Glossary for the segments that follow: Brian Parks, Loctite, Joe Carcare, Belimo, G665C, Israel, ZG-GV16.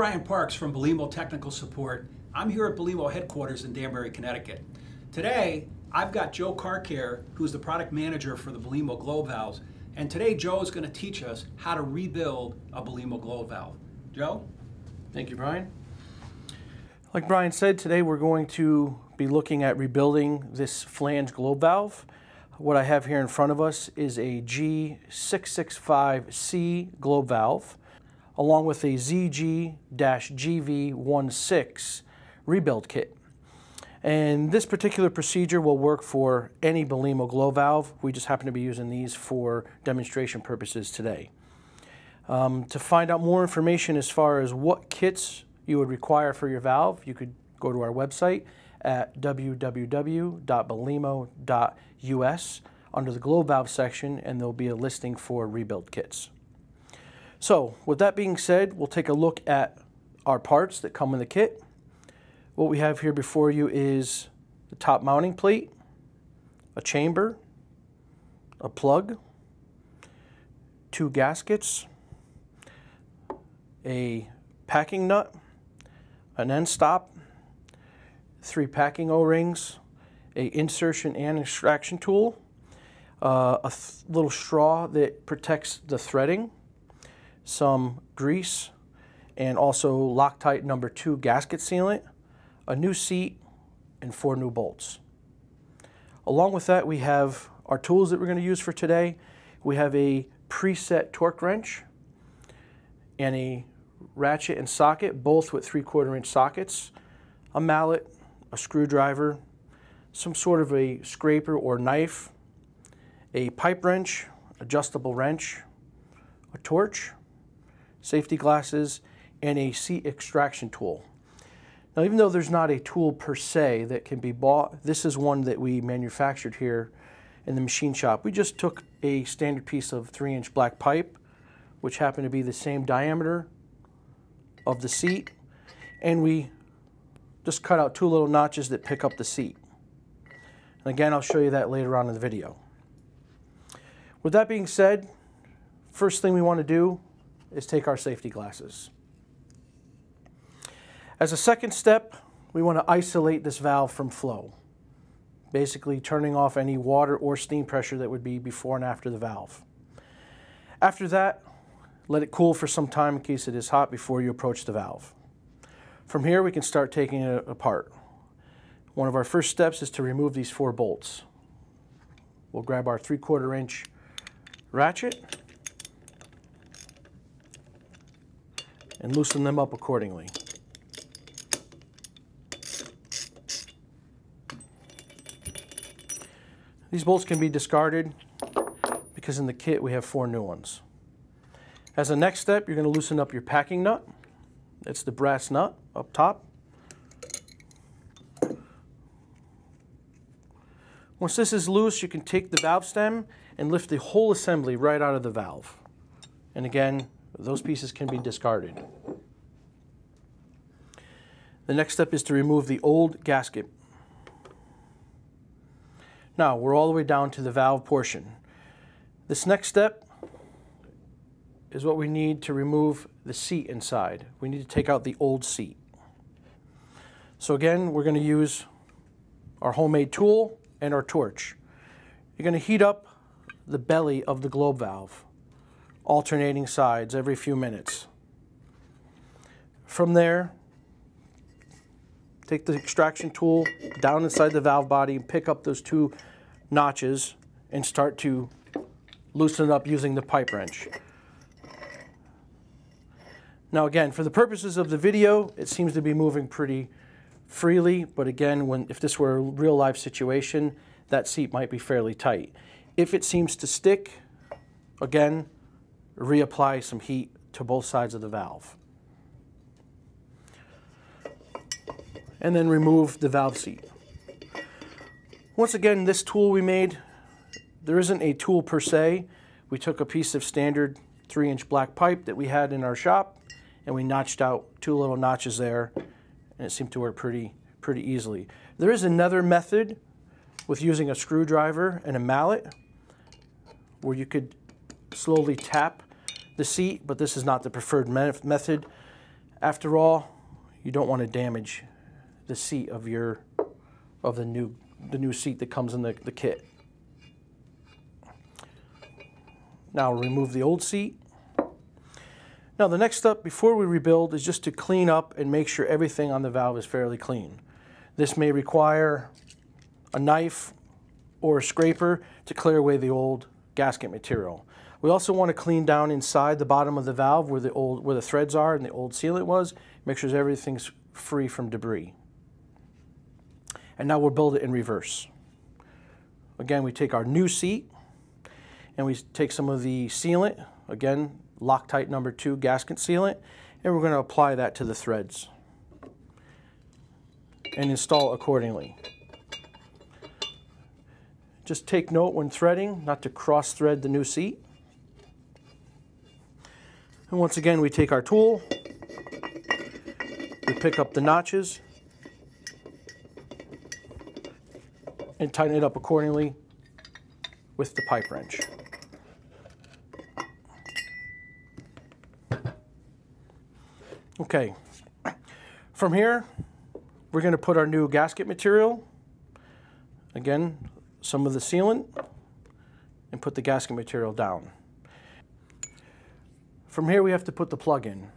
Brian Parks from Belimo Technical Support. I'm here at Belimo headquarters in Danbury, Connecticut. Today, I've got Joe Carcare, who's the product manager for the Belimo glow valves. And today, Joe is going to teach us how to rebuild a Belimo glow valve. Joe? Thank you, Brian. Like Brian said, today we're going to be looking at rebuilding this flange glow valve. What I have here in front of us is a G665C glow valve, along with a ZG-GV16 rebuild kit. And this particular procedure will work for any Belimo glow valve. We just happen to be using these for demonstration purposes today. To find out more information as far as what kits you would require for your valve, you could go to our website at www.belimo.us under the glow valve section, and there'll be a listing for rebuild kits. So with that being said, we'll take a look at our parts that come in the kit. What we have here before you is the top mounting plate, a chamber, a plug, two gaskets, a packing nut, an end stop, three packing O-rings, an insertion and extraction tool, a little straw that protects the threading, some grease, and also Loctite #2 gasket sealant, a new seat, and 4 new bolts. Along with that, we have our tools that we're going to use for today. We have a preset torque wrench and a ratchet and socket, both with 3/4-inch sockets, a mallet, a screwdriver, some sort of a scraper or knife, a pipe wrench, adjustable wrench, a torch, safety glasses, and a seat extraction tool. Now, even though there's not a tool per se that can be bought, this is one that we manufactured here in the machine shop. We just took a standard piece of 3-inch black pipe, which happened to be the same diameter of the seat, and we just cut out 2 little notches that pick up the seat. And again, I'll show you that later on in the video. With that being said, first thing we want to do is take our safety glasses. As a second step, we want to isolate this valve from flow, basically turning off any water or steam pressure that would be before and after the valve. After that, let it cool for some time in case it is hot before you approach the valve. From here, we can start taking it apart. One of our first steps is to remove these 4 bolts. We'll grab our 3/4-inch ratchet and loosen them up accordingly. These bolts can be discarded because in the kit we have 4 new ones. As a next step, you're going to loosen up your packing nut. It's the brass nut up top. Once this is loose, you can take the valve stem and lift the whole assembly right out of the valve. And again, those pieces can be discarded. The next step is to remove the old gasket. Now, we're all the way down to the valve portion. This next step is what we need to remove the seat inside. We need to take out the old seat. So again, we're going to use our homemade tool and our torch. You're going to heat up the belly of the glow valve, alternating sides every few minutes. From there, take the extraction tool down inside the valve body and pick up those 2 notches and start to loosen it up using the pipe wrench. Now again, for the purposes of the video, it seems to be moving pretty freely, but again, if this were a real life situation, that seat might be fairly tight. If it seems to stick, again, reapply some heat to both sides of the valve. And then remove the valve seat. Once again, this tool we made, there isn't a tool per se. We took a piece of standard 3-inch black pipe that we had in our shop, and we notched out 2 little notches there, and it seemed to work pretty easily. There is another method with using a screwdriver and a mallet where you could slowly tap the seat, but this is not the preferred method. After all, you don't want to damage the seat of your the new seat that comes in the kit. Now remove the old seat. Now the next step before we rebuild is just to clean up and make sure everything on the valve is fairly clean. This may require a knife or a scraper to clear away the old gasket material. We also want to clean down inside the bottom of the valve where the old threads are and the old sealant was. Make sure everything's free from debris. And now we'll build it in reverse. Again, we take our new seat and we take some of the sealant, again, Loctite number 2 gasket sealant, and we're going to apply that to the threads and install accordingly. Just take note when threading not to cross thread the new seat. And once again, we take our tool, we pick up the notches and tighten it up accordingly with the pipe wrench. Okay, from here we're going to put our new gasket material, again some of the sealant, and put the gasket material down. From here we have to put the plug in.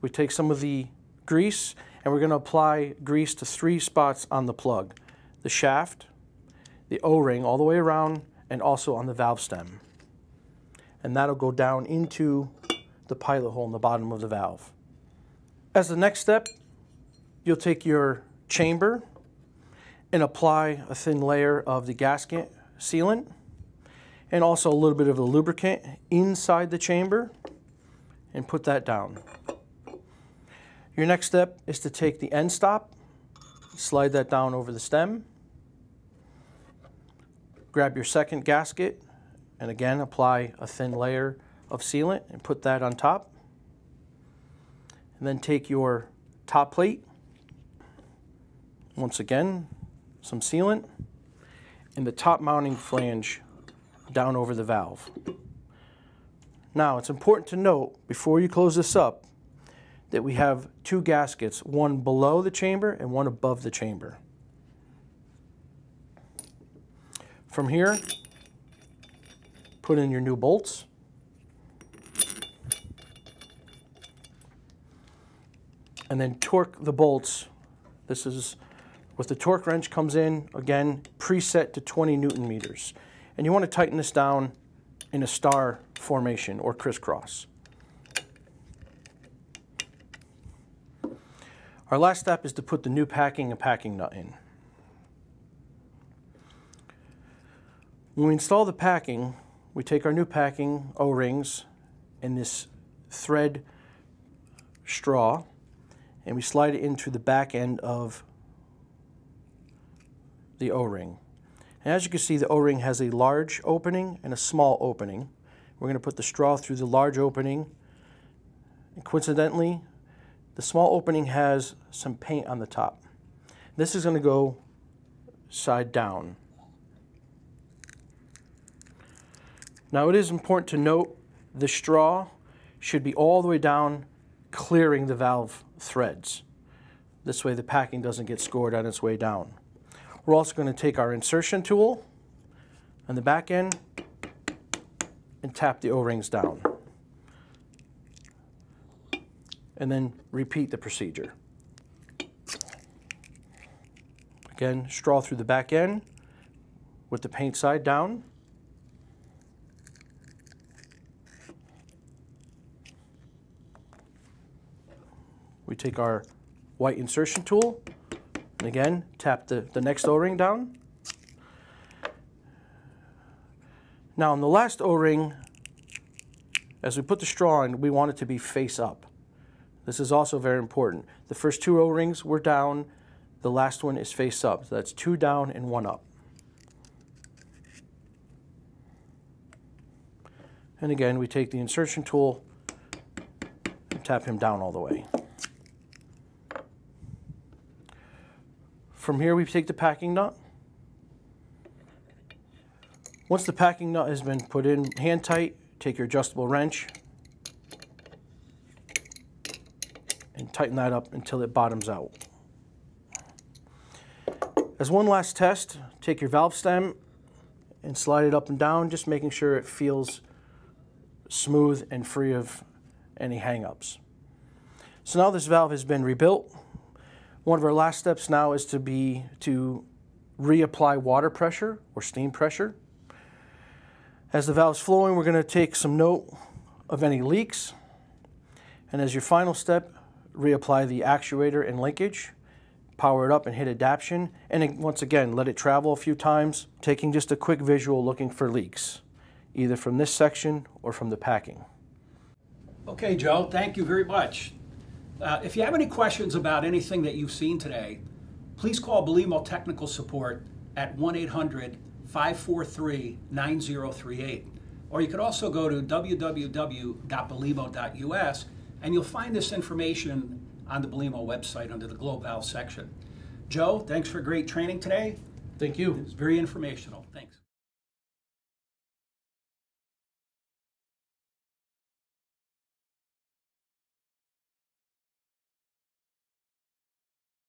We take some of the grease and we're going to apply grease to 3 spots on the plug: the shaft, the O-ring all the way around, and also on the valve stem. And that'll go down into the pilot hole in the bottom of the valve. As the next step, you'll take your chamber and apply a thin layer of the gasket sealant and also a little bit of the lubricant inside the chamber and put that down. Your next step is to take the end stop, slide that down over the stem, grab your second gasket, and again apply a thin layer of sealant and put that on top. And then take your top plate, once again some sealant, and the top mounting flange down over the valve. Now it's important to note before you close this up that we have 2 gaskets, one below the chamber and one above the chamber. From here, put in your new bolts. And then torque the bolts. This is with the torque wrench, comes in, again, preset to 20 Newton meters. And you want to tighten this down in a star formation or crisscross. Our last step is to put the new packing and packing nut in. When we install the packing, we take our new packing O-rings and this thread straw, and we slide it into the back end of the O-ring. And as you can see, the O-ring has a large opening and a small opening. We're going to put the straw through the large opening. And coincidentally, the small opening has some paint on the top. This is going to go side down. Now it is important to note the straw should be all the way down, clearing the valve threads. This way the packing doesn't get scored on its way down. We're also going to take our insertion tool on the back end and tap the O-rings down. And then repeat the procedure. Again, straw through the back end with the paint side down. We take our white insertion tool and again tap the next O-ring down. Now on the last O-ring, as we put the straw in, we want it to be face up. This is also very important. The first 2 O-rings were down, the last one is face up. So that's 2 down and 1 up. And again, we take the insertion tool and tap him down all the way. From here, we take the packing nut. Once the packing nut has been put in hand tight, take your adjustable wrench tighten that up until it bottoms out. As one last test, take your valve stem and slide it up and down, just making sure it feels smooth and free of any hang-ups. So now this valve has been rebuilt. One of our last steps now is to reapply water pressure or steam pressure. As the valve's flowing, we're going to take some note of any leaks. And as your final step, reapply the actuator and linkage, power it up and hit adaption, and once again, let it travel a few times, taking just a quick visual looking for leaks, either from this section or from the packing. Okay, Joe, thank you very much. If you have any questions about anything that you've seen today, please call Belimo Technical Support at 1-800-543-9038. Or you could also go to www.belimo.us and you'll find this information on the Belimo website under the Globe Valve section. Joe, thanks for great training today. Thank you. It's very informational. Thank you.